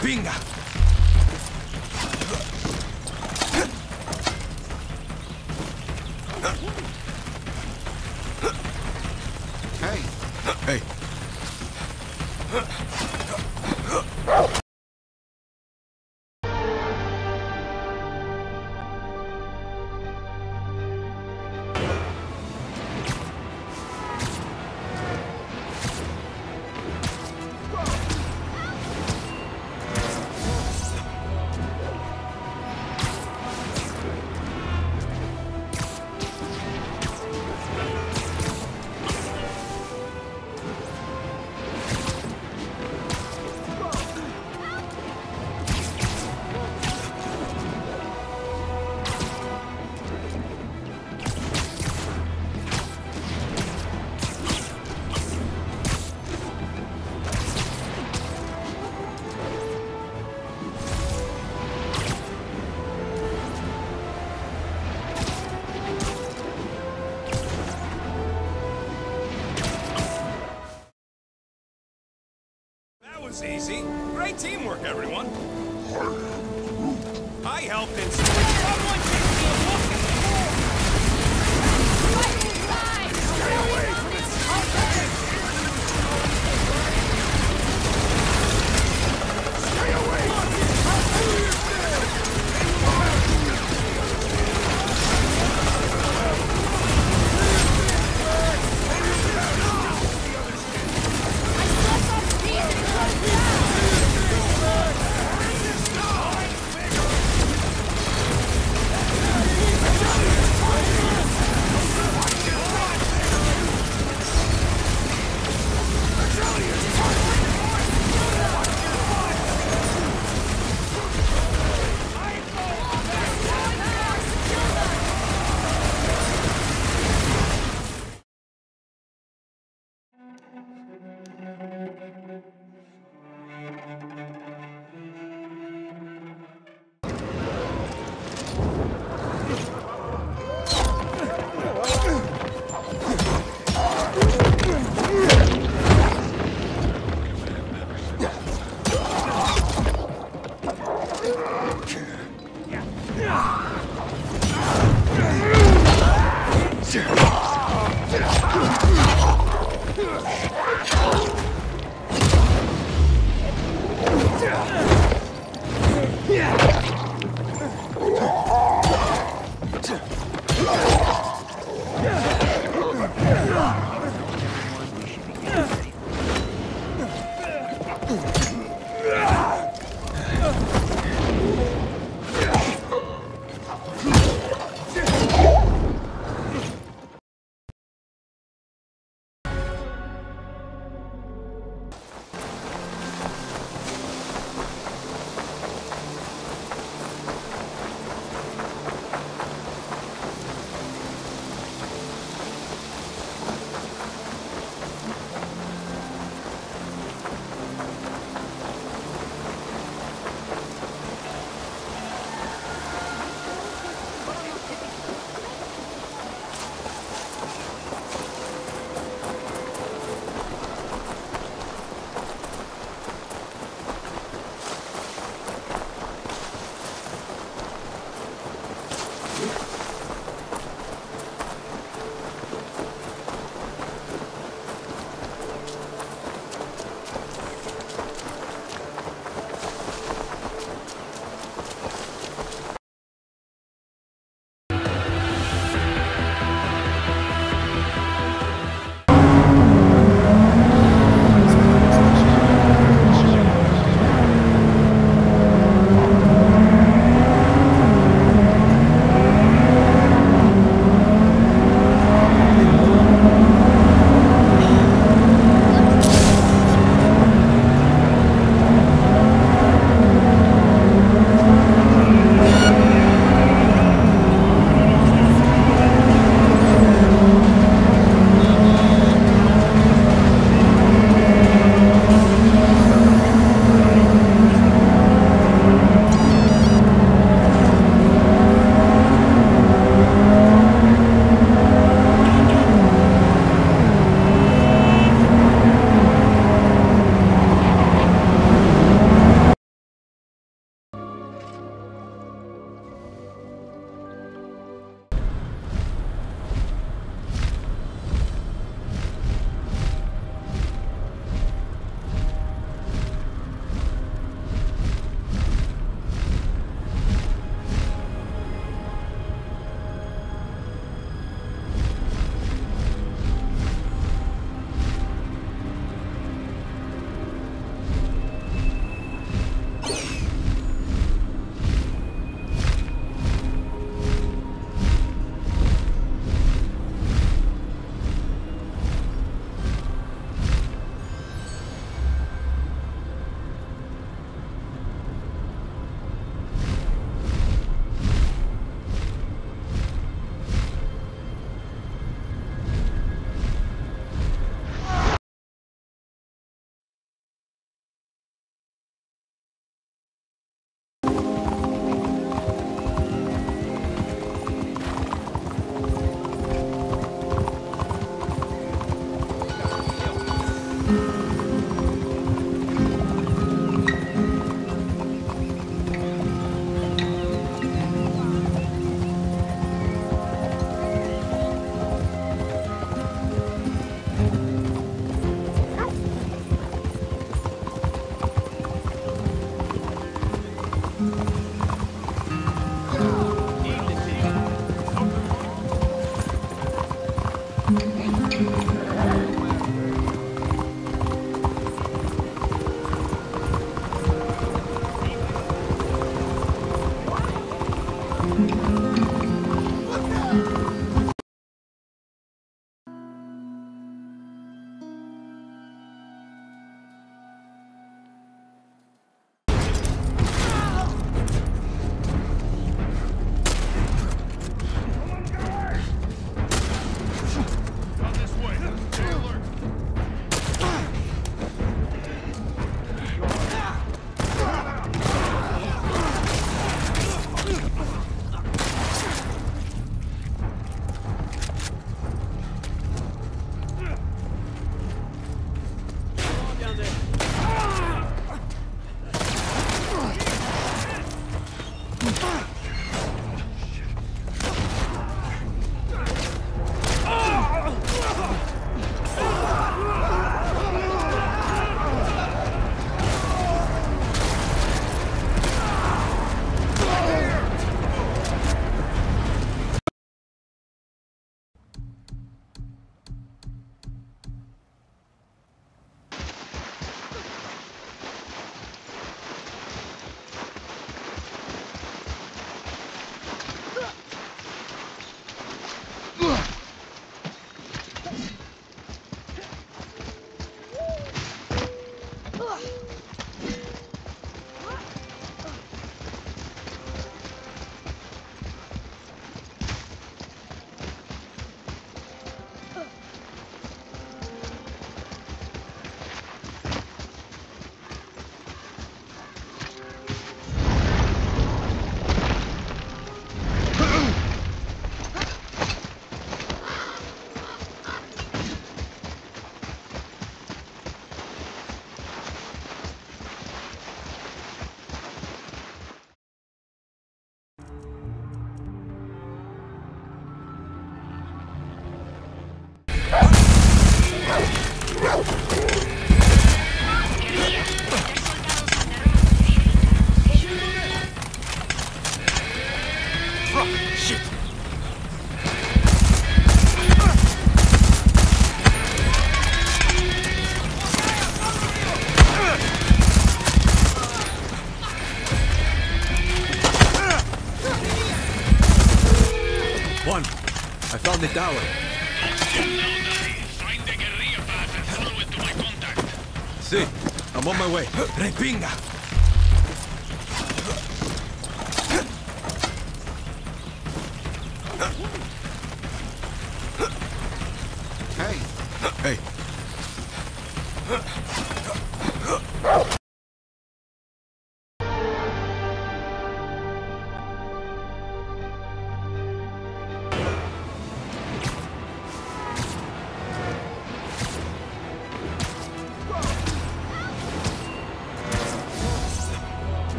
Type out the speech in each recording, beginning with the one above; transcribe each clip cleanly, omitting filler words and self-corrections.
Pinga! Hey! Hey! Easy. Great teamwork, everyone. I helped in school. Yeah. The tower. Find the guerrilla path and follow it to my contact. See, I'm on my way. Repinga!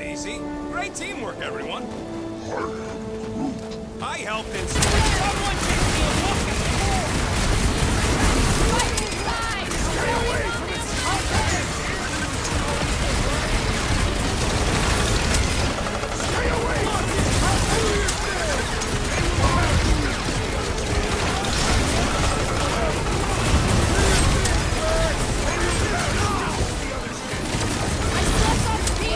Easy. Great teamwork, everyone. I helped in Stay away! Stay away!